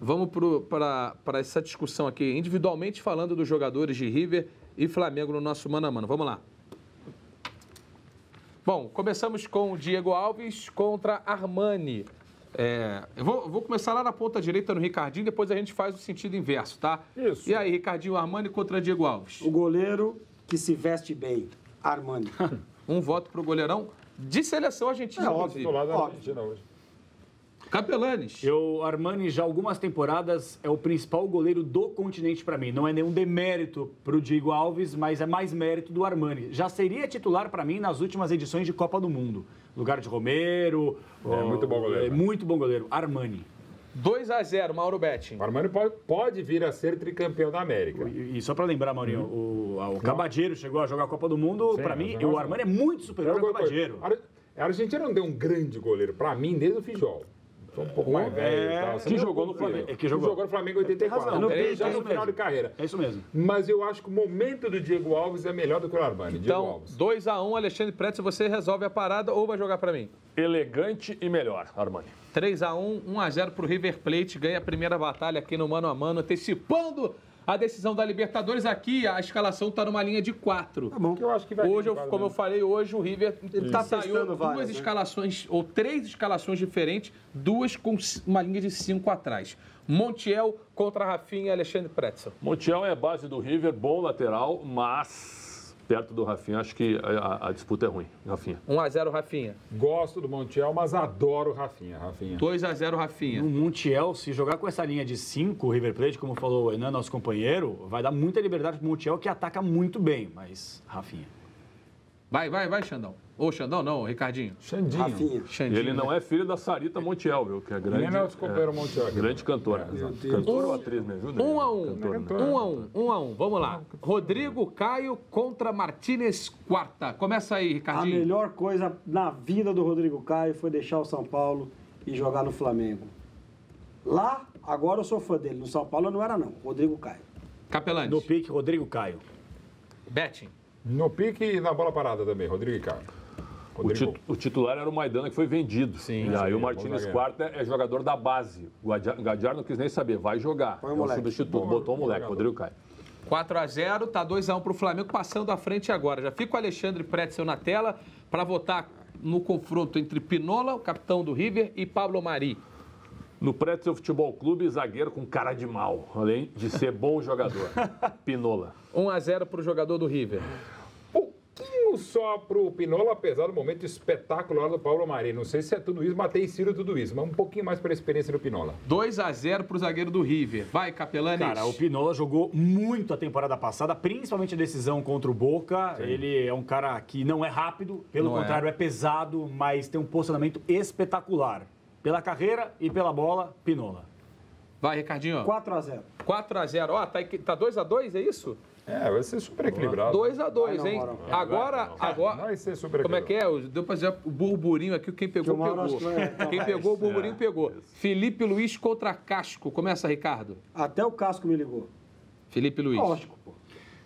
Vamos para essa discussão aqui, individualmente falando dos jogadores de River e Flamengo no nosso mano a mano. Vamos lá. Bom, começamos com o Diego Alves contra Armani. Eu vou começar lá na ponta direita no Ricardinho, depois a gente faz o sentido inverso, tá? Isso. E aí, Ricardinho, Armani contra Diego Alves? O goleiro que se veste bem, Armani. Um voto pro goleirão de seleção argentina. É óbvio, do lado da Argentina hoje. Capelanes. O Armani, já algumas temporadas, é o principal goleiro do continente para mim. Não é nenhum demérito para o Diego Alves, mas é mais mérito do Armani. Já seria titular para mim nas últimas edições de Copa do Mundo. Lugar de Romero... muito bom goleiro. Muito bom goleiro. Armani. 2-0, Mauro Betti. O Armani pode vir a ser tricampeão da América. E só para lembrar, Maurinho, o Cabageiro chegou a jogar a Copa do Mundo. Para mim, o Armani é muito superior ao Cabageiro. A Argentina não deu um grande goleiro, para mim, desde o Fijol. Um pouco mais velho e tal. Que jogou no Flamengo. Jogou no Flamengo em 84. Não, ele já no final de carreira. É isso mesmo. Mas eu acho que o momento do Diego Alves é melhor do que o Armani. Então, 2-1, Alexandre Pretz, você resolve a parada ou vai jogar para mim? Elegante e melhor, Armani. 3-1, 1-0 para o River Plate. Ganha a primeira batalha aqui no Mano a Mano, antecipando a decisão da Libertadores. Aqui a escalação está numa linha de 4. Tá bom. Eu acho que vai hoje, como eu falei, hoje o River saiu duas escalações, ou 3 escalações diferentes, 2 com uma linha de 5 atrás. Montiel contra Rafinha e Alexandre Pretzel. Montiel é a base do River, bom lateral, mas perto do Rafinha, acho que a disputa é ruim. Rafinha. 1-0, Rafinha. Gosto do Montiel, mas adoro Rafinha. 2-0, Rafinha. No Montiel, se jogar com essa linha de 5, o River Plate, como falou o Enan, nosso companheiro, vai dar muita liberdade pro Montiel, que ataca muito bem, mas Rafinha. Vai, Xandão. Ou Xandão, não, Ricardinho. Xandinho. Ele não é filho da Sarita Montiel, viu? Que é grande. Ele é nosso companheiro Montiel. Grande cantora. Cantora ou atriz, me ajuda? 1-1. Vamos lá. Rodrigo Caio contra Martínez Quarta. Começa aí, Ricardinho. A melhor coisa na vida do Rodrigo Caio foi deixar o São Paulo e jogar no Flamengo. Lá, agora eu sou fã dele. No São Paulo eu não era, não. Rodrigo Caio. Capelante. No pique, Rodrigo Caio. Betting. No pique e na bola parada também, Rodrigo e Caio. O titular era o Maidana, que foi vendido. Sim. E aí o Martínez Quarta é jogador da base. O Gallardo não quis nem saber, vai jogar. Foi um substituto, botou o moleque, Rodrigo Caio. 4-0, tá 2-1 para o Flamengo, passando à frente agora. Já fica o Alexandre Pretzel na tela para votar no confronto entre Pinola, o capitão do River, e Pablo Mari. No Pretzel Futebol Clube, zagueiro com cara de mal, além de ser bom jogador. Pinola. 1-0 para o jogador do River. Pouquinho só para o Pinola, apesar do momento espetacular do Pablo Mari. Não sei se é tudo isso, matei Ciro tudo isso, mas um pouquinho mais para a experiência do Pinola. 2-0 para o zagueiro do River. Vai, Capelani. Cara, o Pinola jogou muito a temporada passada, principalmente a decisão contra o Boca. Sim. Ele é um cara que não é rápido, pelo contrário, é pesado, mas tem um posicionamento espetacular. Pela carreira e pela bola, Pinola. Vai, Ricardinho. 4-0. 4-0. Ó, tá 2-2, é isso? Vai ser super equilibrado. 2-2, hein? Não. Agora... Vai ser super equilibrado. Como é que é? Deu pra fazer o burburinho aqui, quem pegou, pegou. Quem pegou, o burburinho pegou. Felipe Luiz contra Casco. Começa, Ricardo. Até o Casco me ligou. Felipe Luiz. Lógico, pô.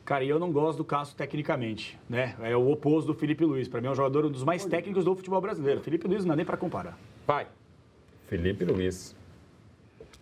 Cara, e eu não gosto do Casco tecnicamente, né? É o oposto do Felipe Luiz. Pra mim é um jogador dos mais técnicos do futebol brasileiro. Felipe Luiz não dá nem pra comparar. Vai. Felipe Luiz.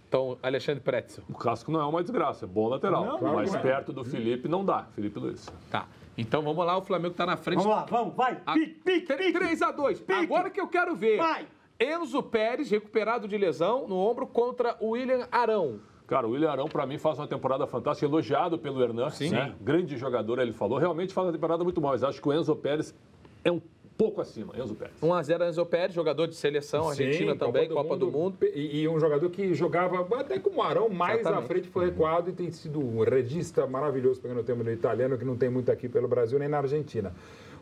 Então, Alexandre Pretzel. O Casco não é uma desgraça, é bom lateral. Não, claro, mas perto do Felipe não dá, Felipe Luiz. Tá. Então, vamos lá, o Flamengo tá na frente. Vamos lá, vamos, vai. Pique, 3-2. Agora que eu quero ver. Vai. Enzo Pérez, recuperado de lesão no ombro, contra o William Arão. Cara, o William Arão, pra mim, faz uma temporada fantástica, elogiado pelo Hernan. Sim. Né? Grande jogador, ele falou. Realmente faz uma temporada muito boa, mas acho que o Enzo Pérez é um pouco acima, Enzo Pérez. 1-0, Enzo Pérez, jogador de seleção argentina também, Copa do Mundo. E um jogador que jogava até com o Arão, mais à frente foi recuado e tem sido um regista maravilhoso, pegando o termo do italiano, que não tem muito aqui pelo Brasil nem na Argentina.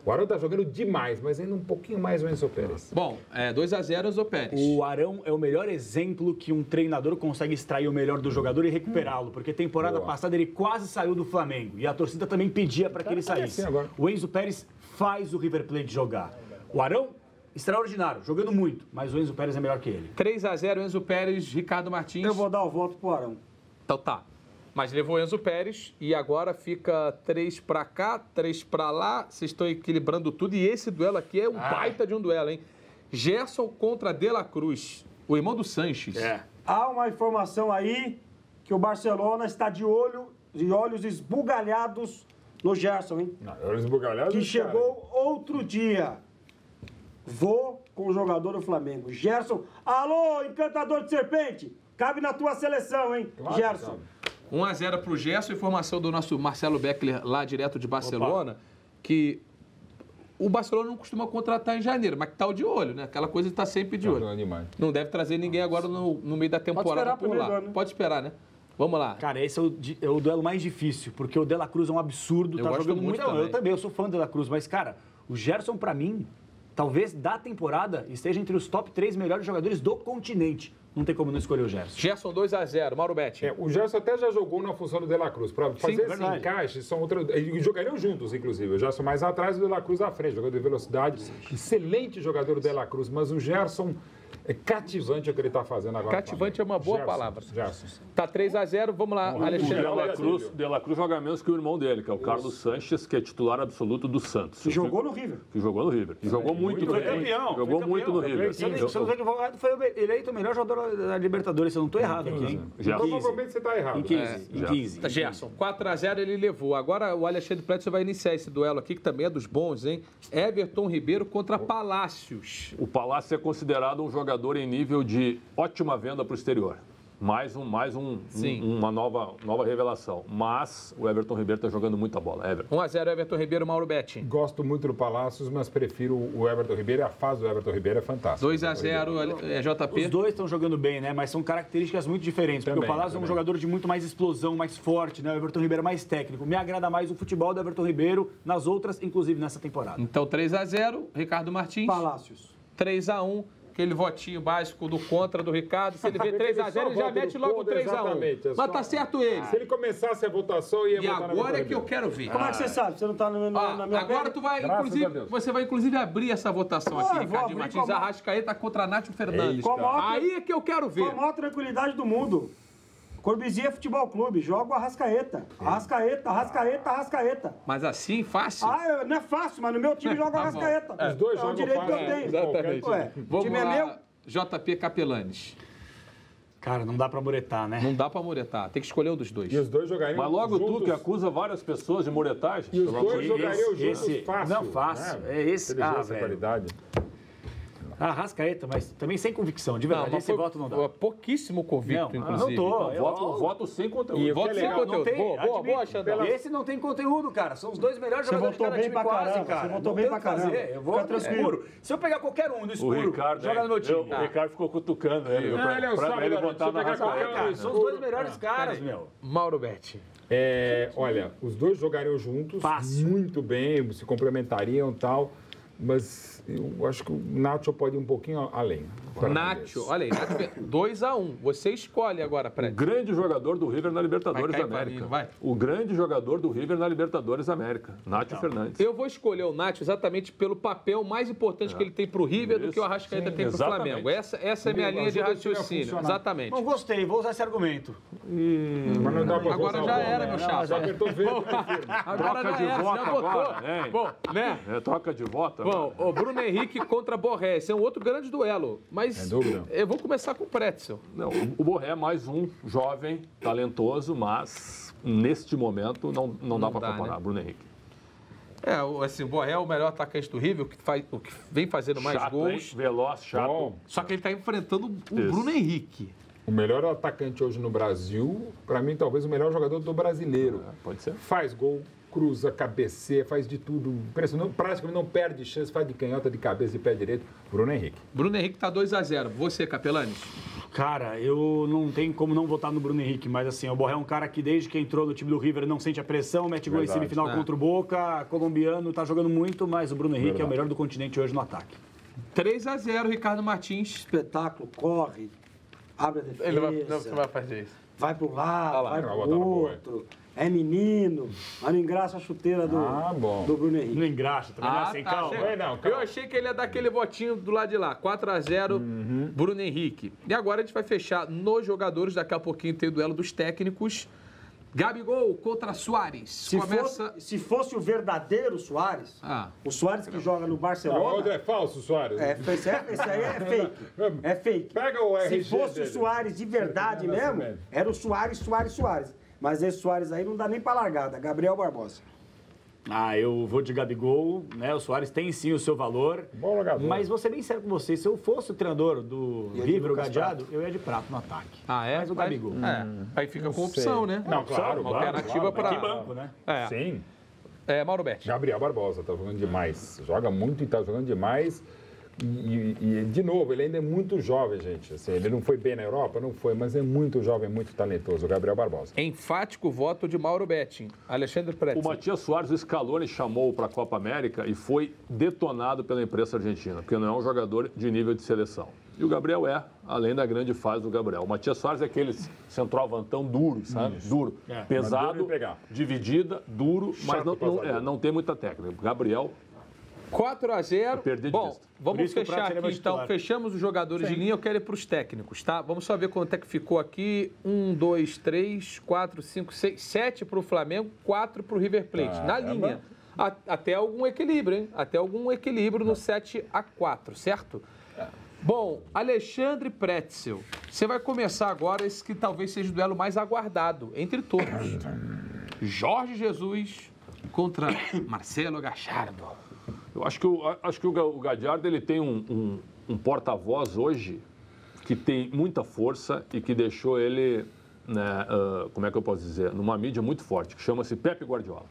O Arão tá jogando demais, mas ainda um pouquinho mais o Enzo Pérez. Bom, 2-0, Enzo Pérez. O Arão é o melhor exemplo que um treinador consegue extrair o melhor do jogador e recuperá-lo, porque temporada passada ele quase saiu do Flamengo e a torcida também pedia para que ele saísse. O Enzo Pérez faz o River Plate jogar. O Arão, extraordinário, jogando muito, mas o Enzo Pérez é melhor que ele. 3-0, Enzo Pérez, Ricardo Martins. Eu vou dar o voto pro Arão. Então tá. Mas levou Enzo Pérez e agora fica 3 para cá, 3 para lá. Vocês estão equilibrando tudo e esse duelo aqui é um baita de um duelo, hein? Gerson contra De La Cruz, o irmão do Sanches. Há uma informação aí que o Barcelona está de olhos esbugalhados no Gerson, hein? Olhos esbugalhados? Que chegou outro dia. Vou com o jogador do Flamengo. Gerson, alô, encantador de serpente, cabe na tua seleção, hein, claro, Gerson? 1 a 0 para o Gerson, informação do nosso Marcelo Beckler, lá direto de Barcelona, que o Barcelona não costuma contratar em janeiro, mas que tá de olho, né? Aquela coisa está sempre de olho. Não deve trazer ninguém agora no meio da temporada por lá. Ano, né? Pode esperar, né? Vamos lá. Cara, esse é o duelo mais difícil, porque o De La Cruz é um absurdo, tá jogando muito. Eu também, eu sou fã do De La Cruz, mas, cara, o Gerson, para mim, talvez da temporada esteja entre os top 3 melhores jogadores do continente. Não tem como não escolher o Gerson. Gerson 2 a 0, Mauro Betti. O Gerson até já jogou na função do De La Cruz. Para fazer esse encaixe, jogariam juntos, inclusive. O Gerson mais atrás e o De La Cruz à frente. Jogador de velocidade, excelente jogador do De La Cruz. Mas o Gerson é cativante o que ele está fazendo agora. Cativante é uma boa palavra. Gerson. Tá 3 a 0, vamos lá, Alexandre. O De La Cruz joga menos que o irmão dele, que é o Carlos Sanches, que é titular absoluto do Santos. Que jogou no River. Que jogou no River. Que jogou muito no River. Jogou muito no River. Se não foi eleito o melhor jogador da Libertadores, se eu não estou errado aqui, hein? Provavelmente você está errado. Em 15. Gerson, 4 a 0 ele levou. Agora o Alexandre Pérez vai iniciar esse duelo aqui, que também é dos bons, hein? Everton Ribeiro contra Palacios. O Palacios é considerado um jogador em nível de ótima venda para o exterior. Uma nova revelação. Mas o Everton Ribeiro está jogando muita bola. 1 a 0 Everton Ribeiro, Mauro Betti. Gosto muito do Palacios, mas prefiro o Everton Ribeiro. A fase do Everton Ribeiro é fantástica. 2 a 0 é JP. Os dois estão jogando bem, né? Mas são características muito diferentes. Porque o Palacios é um jogador de muito mais explosão, mais forte, né? O Everton Ribeiro é mais técnico. Me agrada mais o futebol do Everton Ribeiro nas outras, inclusive nessa temporada. Então 3 a 0, Ricardo Martins. Palacios. 3 a 1. Aquele votinho básico do contra do Ricardo. Se ele vê 3 a 0, ele já mete logo 3 a 1. Mas tá certo ele. Se ele começasse a votação, ia votar. E agora é que eu quero ver. Como é que você sabe? Você não tá na minha... Agora tu vai, inclusive, você vai inclusive abrir essa votação aqui, Ricardinho Martins. Arrascaeta contra Nacho Fernandes. Aí é que eu quero ver. Com a maior tranquilidade do mundo. Corbizier Futebol Clube, joga o Arrascaeta. Arrascaeta, Arrascaeta, Arrascaeta. Mas assim, fácil? Ah, não é fácil, mas no meu time joga o Arrascaeta. Os dois jogam o direito que eu tenho. Exatamente. O time é meu. JP Capelanes. Cara, não dá pra muretar, né? Não dá pra muretar. Tem que escolher um dos dois. E os dois jogariam juntos. Mas logo juntos... tu que acusa várias pessoas de muretagem. E os dois jogariam juntos fácil. Não, fácil. Né? É esse cara, velho. Qualidade. Arrascaeta, mas também sem convicção, de verdade. Esse voto não dá. Pouquíssimo convicto, inclusive. Não tô. Voto sem conteúdo. Voto sem conteúdo. Boa, Xandão. Esse não tem conteúdo, cara. São os dois melhores jogadores de cada time quase, cara. Você votou bem pra caramba. Eu vou no escuro. Se eu pegar qualquer um no escuro, joga no meu time. O Ricardo ficou cutucando ele. Pra ele botar na Arrascaeta. São os dois melhores caras, meu. Mauro Betti. Olha, os dois jogariam juntos. Muito bem, se complementariam e tal. Mas eu acho que o Nacho pode ir um pouquinho além. Nacho, olha aí, 2 a 1. Você escolhe agora, Fred. O grande jogador do River na Libertadores da América. O grande jogador do River na Libertadores da América, Nacho Fernandes. Eu vou escolher o Nacho exatamente pelo papel mais importante que ele tem pro River do que o Arrascaeta tem pro Flamengo. Essa é minha linha de raciocínio. Exatamente. Não gostei, vou usar esse argumento. Mas não dá pra agora já era, meu chapa. Já apertou o vento. Agora já era, já botou. Bom, né? Troca de voto. Bom, o Bruno Henrique contra Borré. Esse é um outro grande duelo, mas eu vou começar com o Pretzel. Não, o Borré é mais um jovem, talentoso, mas neste momento não dá para comparar, né? Bruno Henrique. Assim, o Borré é o melhor atacante do River, o que vem fazendo mais gols. Hein? Veloz, chato. Bom, só que ele está enfrentando o Bruno Henrique. O melhor atacante hoje no Brasil, para mim, talvez o melhor jogador do brasileiro. Pode ser. Faz gol, cruza, cabeceia, faz de tudo. Impressionante, praticamente não perde chance, faz de canhota, de cabeça, de pé direito. Bruno Henrique. Bruno Henrique tá 2 a 0. Você, Capelanes? Cara, eu não tenho como não votar no Bruno Henrique, mas assim, o Borré é um cara que desde que entrou no time do River não sente a pressão, mete gol em semifinal contra o Boca, colombiano, tá jogando muito, mas o Bruno Henrique é o melhor do continente hoje no ataque. 3 a 0, Ricardo Martins. Espetáculo, corre, abre a defesa. Você vai fazer isso. Vai pro lado, vai pro outro. É menino, mas não engraça a chuteira do Bruno Henrique. Não engraça, também não é assim, calma. Eu achei que ele ia dar aquele votinho do lado de lá. 4 a 0, Bruno Henrique. E agora a gente vai fechar nos jogadores, daqui a pouquinho tem o duelo dos técnicos. Gabigol contra Suárez. Se fosse o verdadeiro Suárez, o Suárez que joga no Barcelona... O outro é falso, Suárez. Esse aí é fake. É fake. Pega o RG. Se fosse dele. O Suárez de verdade mesmo, era o Suárez. Mas esse Suárez aí não dá nem pra largada. Gabriel Barbosa. Eu vou de Gabigol, né? O Suárez tem sim o seu valor. Bom jogador. Mas vou ser bem sério com você, se eu fosse o treinador do River, o Gallardo, eu ia de Prato no ataque. Mas o Gabigol. Aí fica com opção, né? Não, claro. Uma alternativa pra... banco, né? Sim. Mauro Betti. Gabriel Barbosa, tá jogando demais. Joga muito e tá jogando demais. E, de novo, ele ainda é muito jovem, gente. Assim, ele não foi bem na Europa? Não foi, mas é muito jovem, muito talentoso, o Gabriel Barbosa. Enfático voto de Mauro Betti. Alexandre Pretzel. O Matias Suárez, o Scaloni chamou para a Copa América e foi detonado pela imprensa argentina, porque não é um jogador de nível de seleção. E o Gabriel além da grande fase do Gabriel. O Matias Suárez é aquele centroavantão duro, sabe? Isso. Duro. Pesado, dividida, duro, chato, mas não tem muita técnica. O Gabriel... 4-0. Bom, vamos fechar aqui, então. Fechamos os jogadores de linha. Eu quero ir para os técnicos, tá? Vamos só ver quanto é que ficou aqui. 1, 2, 3, 4, 5, 6, 7 para o Flamengo, 4 para o River Plate. Na linha. Até algum equilíbrio, hein? Até algum equilíbrio no 7-4, certo? Bom, Alexandre Pretzel, você vai começar agora esse que talvez seja o duelo mais aguardado entre todos. Jorge Jesus contra Marcelo Gallardo. Eu acho que o Gallardo, ele tem um porta-voz hoje que tem muita força e que deixou ele, né, como é que eu posso dizer, numa mídia muito forte, que chama-se Pepe Guardiola,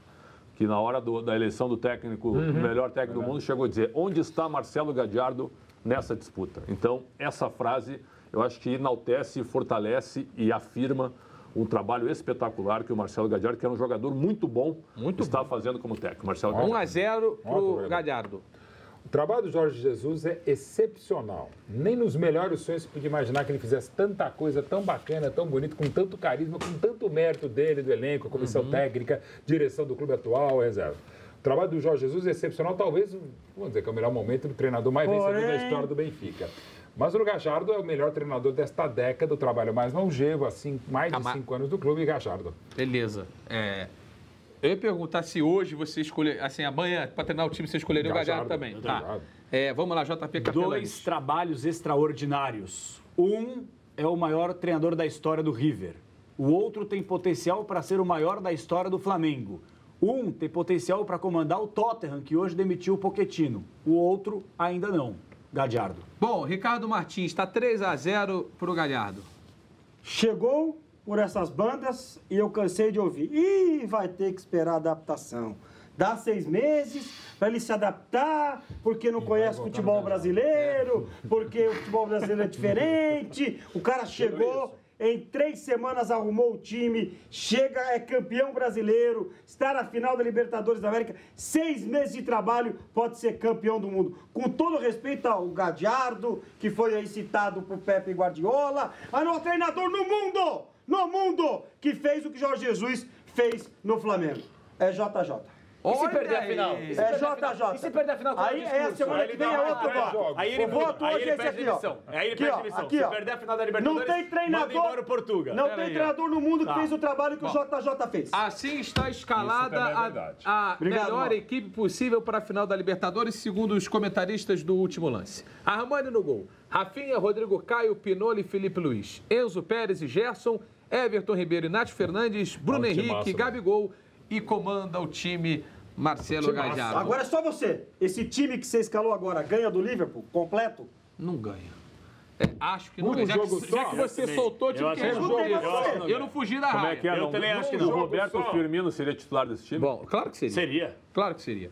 que na hora da eleição do técnico, melhor técnico do mundo, chegou a dizer: onde está Marcelo Gallardo nessa disputa? Então, essa frase, eu acho que enaltece, fortalece e afirma um trabalho espetacular que o Marcelo Gallardo, que é um jogador muito bom, está fazendo como técnico. 1-0 para o Gallardo. O trabalho do Jorge Jesus é excepcional. Nem nos melhores sonhos se podia imaginar que ele fizesse tanta coisa tão bacana, tão bonito, com tanto carisma, com tanto mérito dele, do elenco, comissão técnica, direção do clube atual, reserva. O trabalho do Jorge Jesus é excepcional, talvez, vamos dizer que é o melhor momento do treinador mais vencedor da história do Benfica. Mas o Gallardo é o melhor treinador desta década, o trabalho mais longevo, assim, mais de 5 anos do clube, Gallardo. Beleza. Eu ia perguntar se hoje você escolher, assim, amanhã, para treinar o time, você escolheria o Gallardo também. Tá. Vamos lá, JP Capelani. 2 trabalhos extraordinários. Um é o maior treinador da história do River. O outro tem potencial para ser o maior da história do Flamengo. Um tem potencial para comandar o Tottenham, que hoje demitiu o Pochettino. O outro ainda não. Gallardo. Bom, Ricardo Martins, está 3-0 para o Gallardo. Chegou por essas bandas e eu cansei de ouvir. Ih, vai ter que esperar a adaptação. Dá 6 meses para ele se adaptar, porque não conhece o futebol brasileiro, porque o futebol brasileiro é diferente. O cara chegou... Em 3 semanas arrumou o time, chega, é campeão brasileiro, está na final da Libertadores da América, 6 meses de trabalho, pode ser campeão do mundo. Com todo respeito ao Gallardo, que foi aí citado por Pepe Guardiola, a nosso treinador no mundo, que fez o que Jorge Jesus fez no Flamengo. É JJ. E se perder a final? JJ. E se perder a final? Aí é a semana que vem é outro voto. Aí ele voto hoje é esse aqui, ó. Aí ele perde demissão. Se perder a final da Libertadores, não tem treinador. Não tem treinador no mundo que fez o trabalho que o JJ fez. Assim está escalada a melhor equipe possível para a final da Libertadores, segundo os comentaristas do Último Lance. Armani no gol. Rafinha, Rodrigo Caio, Pinola e Felipe Luiz. Enzo Pérez e Gerson, Everton Ribeiro e Nacho Fernandes, Bruno Henrique, Gabigol e comanda o time... Marcelo Gallardo. Agora é só você. Esse time que você escalou agora ganha do Liverpool completo? Não ganha. Acho que não ganha. Já que você soltou o time que ganha. Eu não fugi da raia. Eu também acho que não. O Roberto Firmino seria titular desse time? Bom, claro que seria. Claro que seria.